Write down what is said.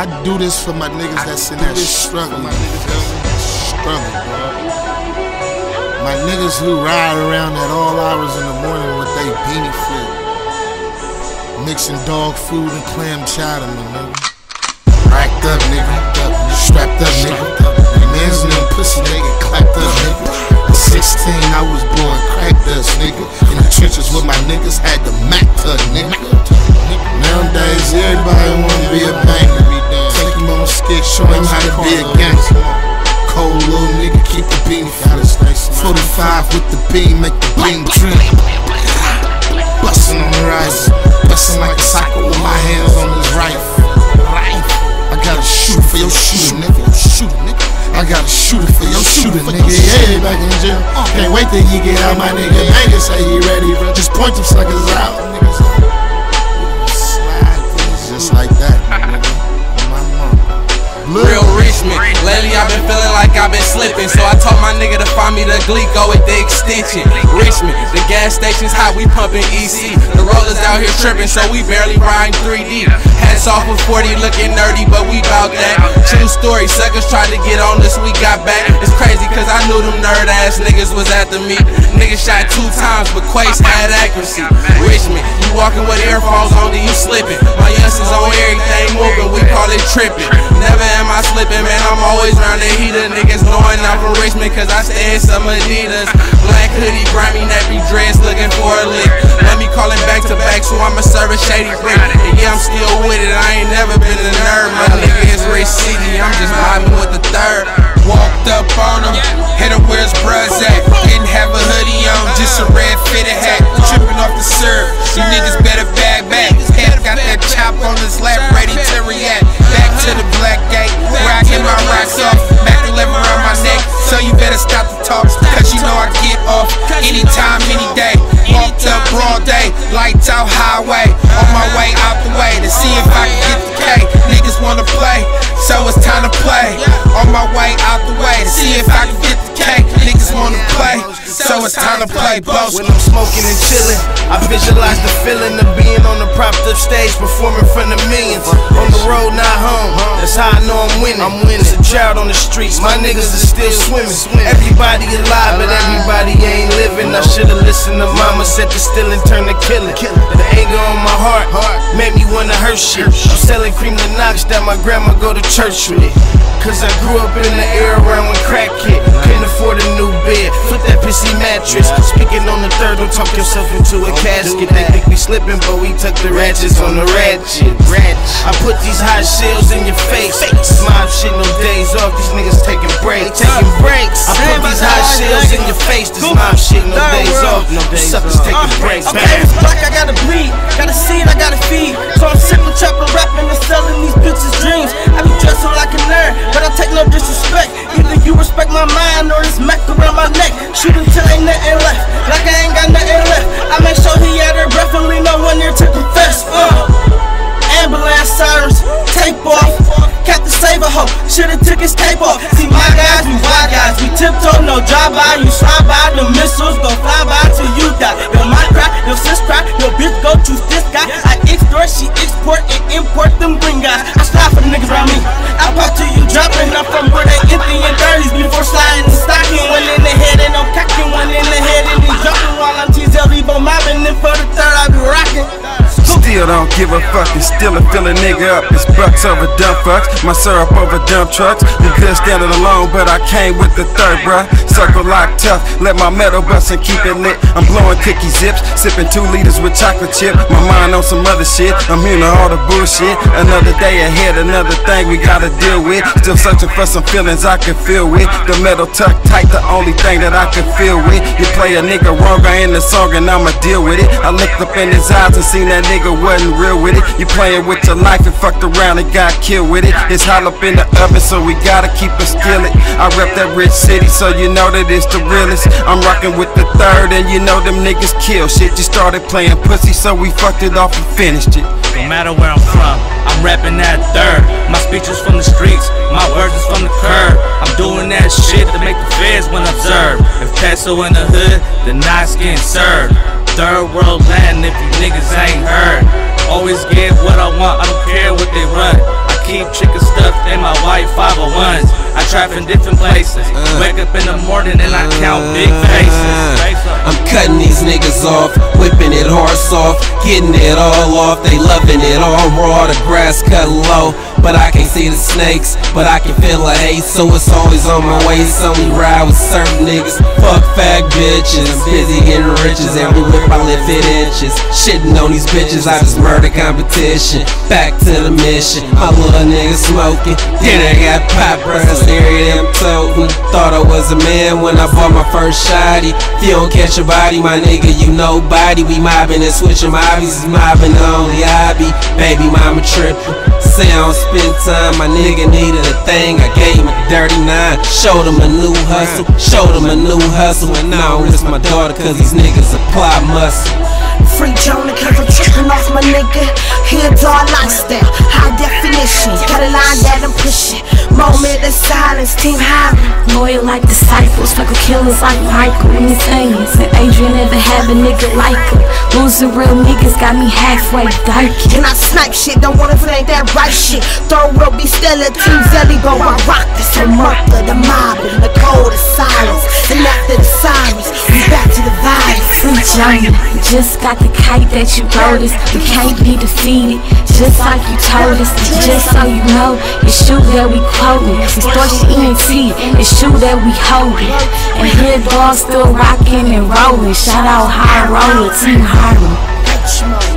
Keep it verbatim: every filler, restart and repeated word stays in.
I do this for my niggas that's in that struggle. My niggas that's in that struggle, bro. My niggas who ride around at all hours in the morning with they beanie flip, mixing dog food and clam chowder, my nigga. Racked up, nigga. Strapped up, nigga. Man's in them pussy, nigga. Clapped up, nigga. At sixteen, I was born crack dust, nigga. In the trenches with my niggas, had the Mac tuck, nigga. Nowadays, everybody wanna be a banger. Show him how to be a gangster. Cold little nigga, keep the beam flip. forty-five with the beam, make the beam drip. Bustin' on the rise, bustin' like a cycle with my hands on this rifle. I gotta shoot for your shooter, nigga. I gotta shoot it for your shooter, nigga. Yeah, he back in jail. Can't wait till he get out, my nigga. Banger say he ready, bro. Just point them suckers out. Just like that, nigga. Real rich man. Lately I've been feeling like I've been slipping, so I told my nigga to find me the Glico with the extension. Richmond, the gas station's hot, we pumping E C. The rollers out here tripping, so we barely riding three D. Hats off with forty, looking nerdy, but we bout that. True story, suckers tried to get on us, we got back. It's crazy, cause I knew them nerd ass niggas was after me. Niggas shot two times, but Quace had accuracy. Richmond, you walking with earphones on, then you slipping. My youngsters on everything moving, we call it tripping. Never am I slipping, man, I'm always round the heater. Niggas knowing I'm from Richmond cause I stay in some Adidas. Black hoodie, grimy, nappy dress, looking for a lick. Let me call it back to back, so I'ma serve a shady brick. And yeah, I'm still with it, I ain't never been a nerd. My nigga is Rich City, I'm just vibing with the third. Walked up on him, hit him where his bruhs at. Didn't have a hoodie on, just a red fitted hat. Tripping off the syrup, you niggas better bag back. Head got that chop on his lap, ready to react. Back to the black gate, where I get my rocks off. Back to eleven around my neck, so you better stop the talk. Cause you know I get off, anytime, any day. Walked up broad day, lights out highway. On my way out the way, to see if I can get the K. Niggas wanna play, so it's time to play. On my way out the way, to see if I can get the K. Niggas wanna play, so it's time to play. Boss. When I'm smoking and chilling, I visualize the feeling of being on the propped up stage, performing in front of millions. On the road, not home. That's how I know I'm winning. I'm winning. There's a child on the streets, my niggas are still swimming. Everybody alive, but everybody ain't living. I should've listened to mama, set the still and turn to killing. The anger on my heart made me wanna hurt shit. I'm selling cream to Knox that my grandma go to church with it. Cause I grew up in the era around when crack hit. Couldn't afford a new bed, flip that pissy mattress. Speaking on the third, don't talk yourself into a casket. They think we slipping, but we tuck the ratchets on the ratchet. I put these hot shells in your face. Mob shit, no days off, these niggas taking breaks. Taking breaks. I put these hot shells in your face. This mob shit, no days off, no days off. Suckers taking breaks. I'm paying this block, I gotta bleed. Gotta see it, I gotta feed. So I'm sipping, chopping, rapping, and selling these bitches dreams. I be dressed so I can learn. But I take no disrespect. Either you respect my mind or this Mac around my neck. Shoot until ain't nothing left, like I ain't got nothing left. I make sure he had her breath and leave no one there to confess. uh, Ambulance sirens, tape off. Captain Save a hoe, should've took his tape off. See my guys, we wide guys, we tiptoe, no drive by. You slide by, the missiles gon' fly by till you die. Your mom cry, your sis cry, your bitch go choose this guy. I extort, she export, and import them green guys. I slide for the niggas around me, I pop to you dropping. I'm from where they empty and dirties before sliding and stocking. One in the head and I'm cocking, one in the head and he dropping. While I'm T Z L Evo mobbing, and for the third I be rocking. Still don't give a fuck, and still a fill a nigga up. It's bucks over dump fucks, my syrup over dump trucks. You could stand it alone, but I came with the third, bruh. Circle lock tough, let my metal bust and keep it lit. I'm blowing cookie zips, sipping two liters with chocolate chip. My mind on some other shit, I'm immune to all the bullshit. Another day ahead, another thing we gotta deal with. Still searching for some feelings I can feel with. The metal tucked tight, the only thing that I can feel with. You play a nigga wrong, I end the song and I'ma deal with it. I looked up in his eyes and seen that nigga wasn't real with it. You playing with your life and fucked around and got killed with it. It's hot up in the oven, so we gotta keep a skillet. I rep that Rich City, so you know that it's the realest. I'm rocking with the third, and you know them niggas kill shit. You started playing pussy, so we fucked it off and finished it. No matter where I'm from, I'm rapping that third. My speech is from the streets, my words is from the curb. I'm doing that shit to make the feds when observed. If peso in the hood, then nice getting served. Third world land if you niggas ain't heard. Always give what I want, I don't care what they run. I keep chicken stuffed in my white five oh ones. I trap in different places. Wake up in the morning and I count big faces. I'm cutting these niggas off, whipping it hard soft, getting it all off. They loving it all raw, the grass cut low, but I can't see the snakes, but I can feel the hate, so it's always on my way. So we ride with certain niggas, fuck fag bitches, busy getting riches, and we whip our lip hit inches. Shitting on these bitches, I just murder competition. Back to the mission, my little nigga smoking. Then I got pop runs, every damn totin'. Thought I was a man when I bought my first shotty. If you don't catch your body, my nigga, you nobody. We mobbing and switching hobbies, is mobbing the only hobby. Baby mama trippin', say I don't spend time. My nigga needed a thing, I gave him a dirty nine. Showed him a new hustle, showed him a new hustle. And I don't risk my daughter, cause these niggas apply muscle. Free Jonah, cause I'm trickin' off my nigga. Here's our lifestyle, high definition. Got a line that I'm pushing. Moment of silence, team high. Loyal like disciples, struggle killers like Michael. When these aliens and Adrian never have a nigga like him. Losing real niggas got me halfway dyking. And I snipe shit, don't wanna play that right shit. Throw will be still a team zelly, but I rock this. So marker, the mob, and the cold of silence. And after the silence, we back to the violence. Free Jonah, just got the kite that you wrote us. We can't be defeated, just like you told us. Just so you know, it's you that we quoting. Distortion E N T, it's you that we holding. And here dogs still rocking and rolling. Shout out High Roller, Team Harlem.